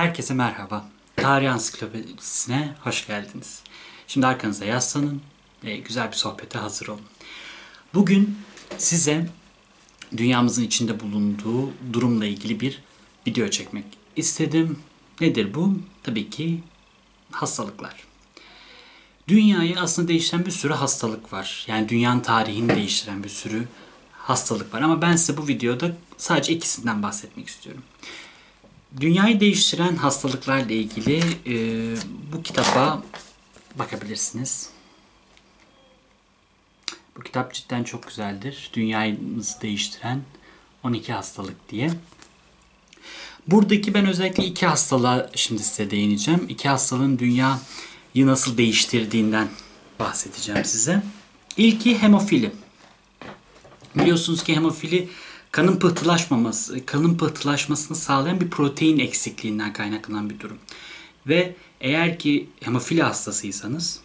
Herkese merhaba. Tarih Ansiklopedisi'ne hoş geldiniz. Şimdi arkanıza yaslanın ve güzel bir sohbete hazır olun. Bugün size dünyamızın içinde bulunduğu durumla ilgili bir video çekmek istedim. Nedir bu? Tabii ki hastalıklar. Dünyayı aslında değiştiren bir sürü hastalık var. Yani dünyanın tarihini değiştiren bir sürü hastalık var. Ama ben size bu videoda sadece ikisinden bahsetmek istiyorum. Dünyayı değiştiren hastalıklarla ilgili bu kitaba bakabilirsiniz. Bu kitap cidden çok güzeldir. Dünyamızı değiştiren 12 hastalık diye. Buradaki ben özellikle iki hastalığa şimdi size değineceğim. İki hastalığın dünyayı nasıl değiştirdiğinden bahsedeceğim size. İlki hemofili. Biliyorsunuz ki hemofili kanın pıhtılaşmasını sağlayan bir protein eksikliğinden kaynaklanan bir durum. Ve eğer ki hemofili hastasıysanız,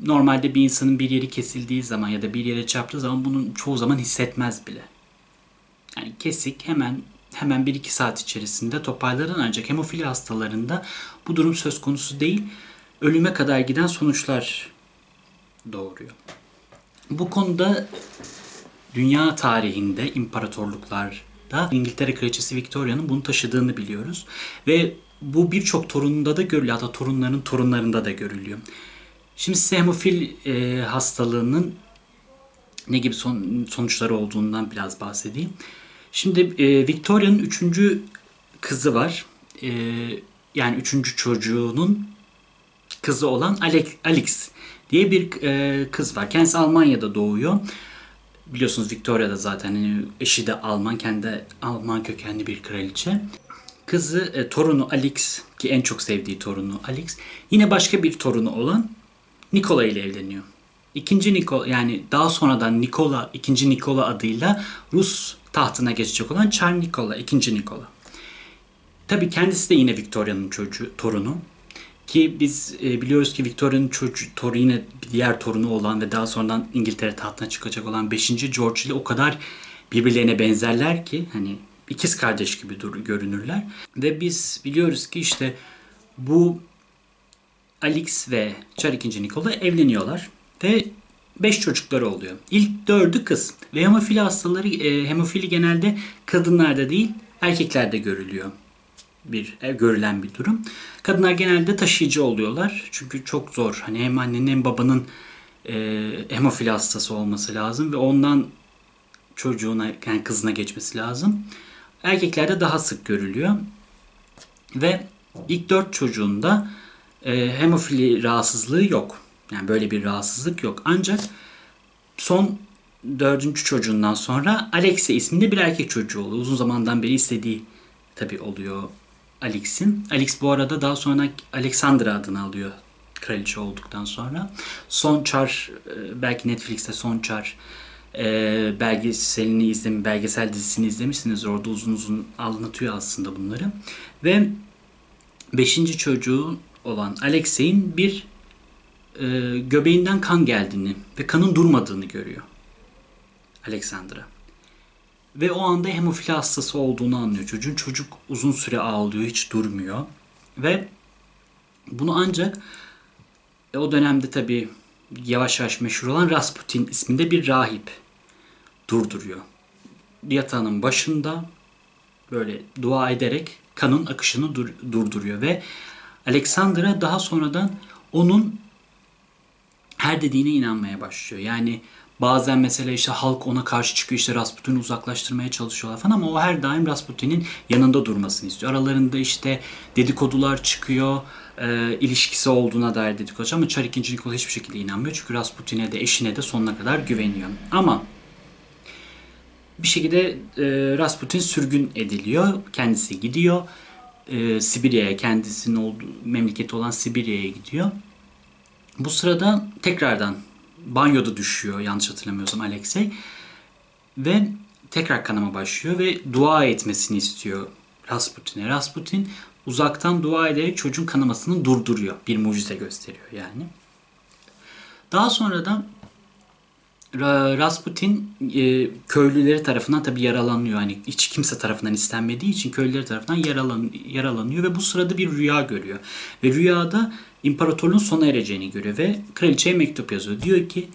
normalde bir insanın bir yeri kesildiği zaman ya da bir yere çarptığı zaman bunu çoğu zaman hissetmez bile. Yani kesik hemen 1-2 saat içerisinde toparlanan, ancak hemofili hastalarında bu durum söz konusu değil, ölüme kadar giden sonuçlar doğuruyor. Bu konuda dünya tarihinde imparatorluklarda İngiltere Kraliçesi Victoria'nın bunu taşıdığını biliyoruz. Ve bu birçok torununda da görülüyor. Hatta torunların torunlarında da görülüyor. Şimdi size hemofil hastalığının ne gibi sonuçları olduğundan biraz bahsedeyim. Şimdi Victoria'nın 3. kızı var. Yani 3. çocuğunun kızı olan Alix diye bir kız var. Kendisi Almanya'da doğuyor. Biliyorsunuz Victoria'da zaten eşi de Alman, kendi Alman kökenli bir kraliçe. Kızı, torunu Alix, ki en çok sevdiği torunu Alix, yine başka bir torunu olan Nikola ile evleniyor. Daha sonradan 2. Nikola adıyla Rus tahtına geçecek olan Çar Nikola, 2. Nikola. Tabii kendisi de yine Victoria'nın torunu. Ki biz biliyoruz ki Victoria'nın torunu, yine diğer torunu olan ve daha sonradan İngiltere tahtına çıkacak olan 5. George ile o kadar birbirlerine benzerler ki hani ikiz kardeş gibi görünürler. Ve biz biliyoruz ki işte bu Alix ve Çar 2. Nikola evleniyorlar ve 5 çocukları oluyor. İlk 4'ü kız ve hemofili hastaları, hemofili genelde kadınlarda değil erkeklerde görülüyor. Görülen bir durum. Kadınlar genelde taşıyıcı oluyorlar. Çünkü çok zor. Hani hem annenin hem babanın hemofili hastası olması lazım ve ondan çocuğuna, yani kızına geçmesi lazım. Erkeklerde daha sık görülüyor. Ve ilk 4 çocuğunda hemofili rahatsızlığı yok. Yani böyle bir rahatsızlık yok. Ancak son 4. çocuğundan sonra Alexei isminde bir erkek çocuğu oluyor. Uzun zamandan beri istediği tabii oluyor Alix'in. Alix bu arada daha sonra Alexandra adını alıyor kraliçe olduktan sonra. Son Çar, belki Netflix'te Son Çar belgesel dizisini izlemişsiniz. Orada uzun uzun anlatıyor aslında bunları. Ve 5. çocuğu olan Alexei'nin bir göbeğinden kan geldiğini ve kanın durmadığını görüyor Alexandra. Ve o anda hemofili hastası olduğunu anlıyor. Çocuk uzun süre ağlıyor, hiç durmuyor. Ve bunu ancak o dönemde tabii yavaş yavaş meşhur olan Rasputin isminde bir rahip durduruyor. Yatağının başında böyle dua ederek kanın akışını durduruyor. Ve Alexandra daha sonradan onun her dediğine inanmaya başlıyor. Yani bazen mesela işte halk ona karşı çıkıyor, işte Rasputin'i uzaklaştırmaya çalışıyorlar falan, ama o her daim Rasputin'in yanında durmasını istiyor. Aralarında işte dedikodular çıkıyor, ilişkisi olduğuna dair dedikodu, ama Çar 2. Nikola hiçbir şekilde inanmıyor çünkü Rasputin'e de eşine de sonuna kadar güveniyor. Ama bir şekilde Rasputin sürgün ediliyor, kendisi gidiyor Sibirya'ya, kendisinin olduğu memleketi olan Sibirya'ya gidiyor. Bu sırada tekrardan banyoda düşüyor yanlış hatırlamıyorsam Alexei ve tekrar kanama başlıyor ve dua etmesini istiyor Rasputin'e. Rasputin uzaktan dua ederek çocuğun kanamasını durduruyor. Bir mucize gösteriyor yani. Daha sonra da Rasputin köylüleri tarafından tabii yaralanıyor. Hani hiç kimse tarafından istenmediği için köylüleri tarafından yaralanıyor ve bu sırada bir rüya görüyor. Ve rüyada imparatorluğun sona ereceğini görüyor ve kraliçeye mektup yazıyor. Diyor ki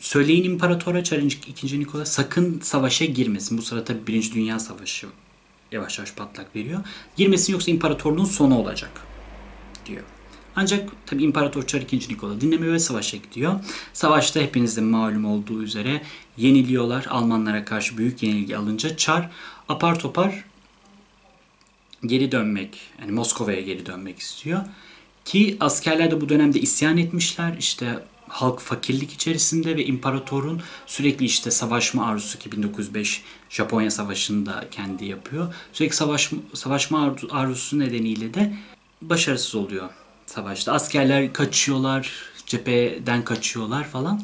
söyleyin imparatora, çarıncı 2. Nikola sakın savaşa girmesin. Bu sırada tabii 1. Dünya Savaşı yavaş yavaş patlak veriyor. Girmesin yoksa imparatorluğun sonu olacak diyor. Ancak tabii İmparator Çar 2. Nikola dinlemiyor ve savaşa gidiyor. Savaşta hepinizin malum olduğu üzere yeniliyorlar. Almanlara karşı büyük yenilgi alınca Çar apar topar geri dönmek, yani Moskova'ya geri dönmek istiyor. Ki askerler de bu dönemde isyan etmişler. İşte halk fakirlik içerisinde ve imparatorun sürekli işte savaşma arzusu ki 1905 Japonya Savaşı'nda kendi yapıyor. Sürekli savaşma arzusu nedeniyle de başarısız oluyor savaşta. Askerler kaçıyorlar, cepheden kaçıyorlar falan.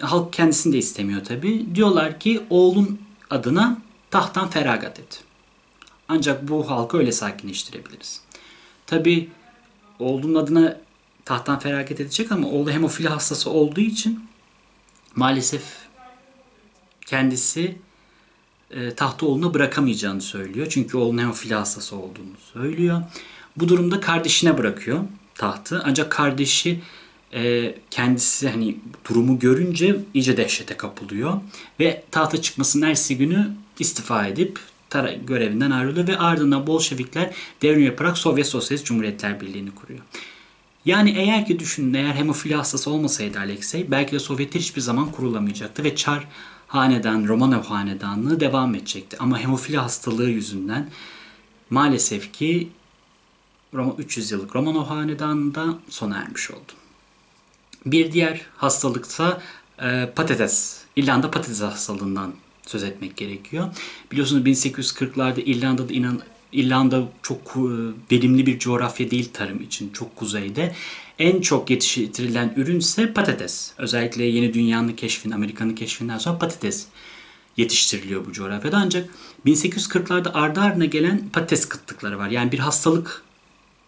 Halk kendisini de istemiyor tabii. Diyorlar ki oğlun adına tahttan feragat et. Ancak bu halkı öyle sakinleştirebiliriz. Tabii oğlunun adına tahttan feragat edecek ama oğlu hemofili hastası olduğu için maalesef kendisi tahtı oğluna bırakamayacağını söylüyor. Çünkü oğlunun hemofili hastası olduğunu söylüyor. Bu durumda kardeşine bırakıyor tahtı. Ancak kardeşi kendisi hani durumu görünce iyice dehşete kapılıyor. Ve tahta çıkmasının ertesi günü istifa edip görevinden ayrılıyor. Ve ardından Bolşevikler devrim yaparak Sovyet Sosyalist Cumhuriyetler Birliği'ni kuruyor. Yani eğer ki düşünün, eğer hemofili hastası olmasaydı Alexei belki de Sovyetler hiçbir zaman kurulamayacaktı. Ve Çar hanedan, Romanov hanedanlığı devam edecekti. Ama hemofili hastalığı yüzünden maalesef ki 300 yıllık Romanov hanedanında sona ermiş oldu. Bir diğer hastalıksa İrlanda patates hastalığından söz etmek gerekiyor. Biliyorsunuz 1840'larda İrlanda çok verimli bir coğrafya değil tarım için, çok kuzeyde. En çok yetiştirilen ürün ise patates. Özellikle yeni dünyanın keşfinden, Amerika'nın keşfinden sonra patates yetiştiriliyor bu coğrafyada. Ancak 1840'larda ardı ardına gelen patates kıtlıkları var. Yani bir hastalık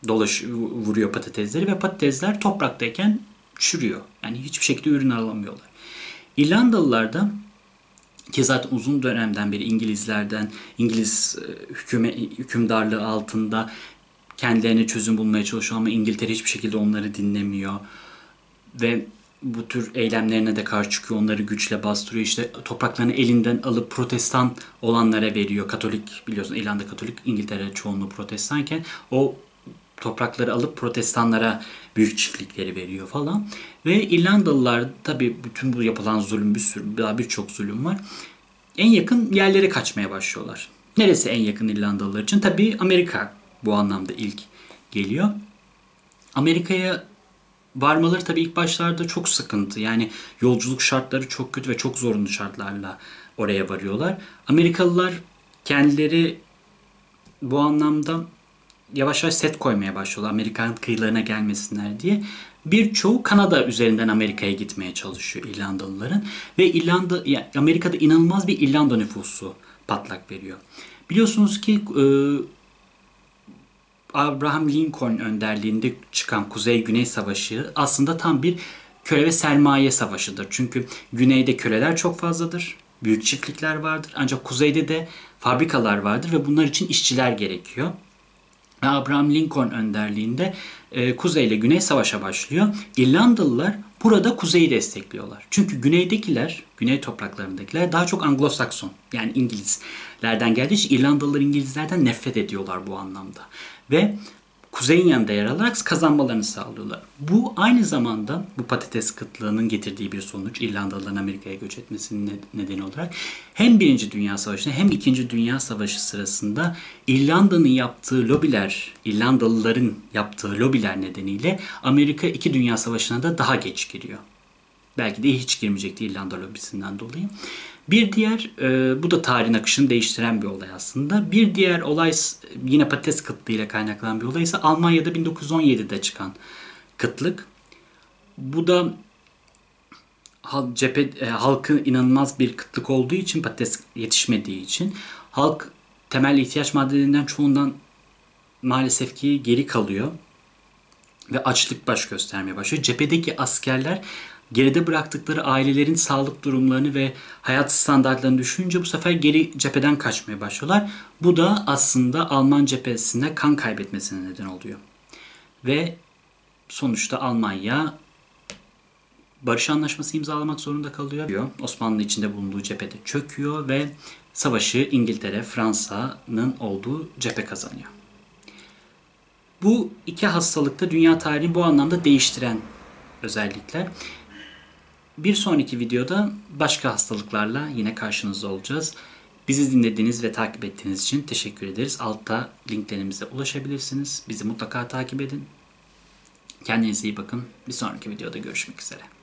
vuruyor patatesleri ve patatesler topraktayken çürüyor. Yani hiçbir şekilde ürün alamıyorlar. İrlandalılar da ki zaten uzun dönemden beri İngiliz hükümdarlığı altında kendilerine çözüm bulmaya çalışıyor ama İngiltere hiçbir şekilde onları dinlemiyor. Ve bu tür eylemlerine de karşı çıkıyor. Onları güçle bastırıyor. İşte topraklarını elinden alıp protestan olanlara veriyor. Katolik, biliyorsun İrlanda Katolik, İngiltere çoğunluğu protestanken o toprakları alıp protestanlara büyük çiftlikleri veriyor falan. Ve İrlandalılar tabii bütün bu yapılan zulüm, daha birçok zulüm var. En yakın yerlere kaçmaya başlıyorlar. Neresi en yakın İrlandalılar için? Tabii Amerika bu anlamda ilk geliyor. Amerika'ya varmaları tabii ilk başlarda çok sıkıntı. Yani yolculuk şartları çok kötü ve çok zorunlu şartlarla oraya varıyorlar. Amerikalılar kendileri bu anlamda yavaş yavaş set koymaya başlıyorlar Amerikan kıyılarına gelmesinler diye. Birçoğu Kanada üzerinden Amerika'ya gitmeye çalışıyor İrlandalıların. Ve Amerika'da inanılmaz bir İrlanda nüfusu patlak veriyor. Biliyorsunuz ki Abraham Lincoln önderliğinde çıkan Kuzey-Güney Savaşı aslında tam bir köle ve sermaye savaşıdır. Çünkü güneyde köleler çok fazladır. Büyük çiftlikler vardır. Ancak kuzeyde de fabrikalar vardır ve bunlar için işçiler gerekiyor. Abraham Lincoln önderliğinde Kuzey ile Güney savaşa başlıyor. İrlandalılar burada Kuzey'i destekliyorlar. Çünkü Güney topraklarındakiler daha çok Anglo-Sakson, yani İngilizlerden geldiği için İrlandalılar İngilizlerden nefret ediyorlar bu anlamda. Ve Kuzey'in yanında yer alarak kazanmalarını sağlıyorlar. Bu aynı zamanda bu patates kıtlığının getirdiği bir sonuç, İrlandalıların Amerika'ya göç etmesinin nedeni olarak hem 1. Dünya Savaşı'nda hem 2. Dünya Savaşı sırasında İrlandalıların yaptığı lobiler nedeniyle Amerika 2. Dünya Savaşı'na da daha geç giriyor. Belki de hiç girmeyecekti İrlanda lobisinden dolayı. Bir diğer, bu da tarihin akışını değiştiren bir olay aslında. Bir diğer olay yine patates kıtlığıyla kaynaklanan bir olay ise Almanya'da 1917'de çıkan kıtlık. Bu da halkın inanılmaz bir kıtlık olduğu için, patates yetişmediği için halk temel ihtiyaç maddelerinden çoğundan maalesef ki geri kalıyor. Ve açlık baş göstermeye başlıyor. Cephedeki askerler geride bıraktıkları ailelerin sağlık durumlarını ve hayat standartlarını düşününce bu sefer geri cepheden kaçmaya başlıyorlar. Bu da aslında Alman cephesinde kan kaybetmesine neden oluyor. Ve sonuçta Almanya barış anlaşması imzalamak zorunda kalıyor. Osmanlı içinde bulunduğu cephede çöküyor ve savaşı İngiltere, Fransa'nın olduğu cephe kazanıyor. Bu iki hastalıkta dünya tarihini bu anlamda değiştiren özellikler. Bir sonraki videoda başka hastalıklarla yine karşınızda olacağız. Bizi dinlediğiniz ve takip ettiğiniz için teşekkür ederiz. Altta linklerimize ulaşabilirsiniz. Bizi mutlaka takip edin. Kendinize iyi bakın. Bir sonraki videoda görüşmek üzere.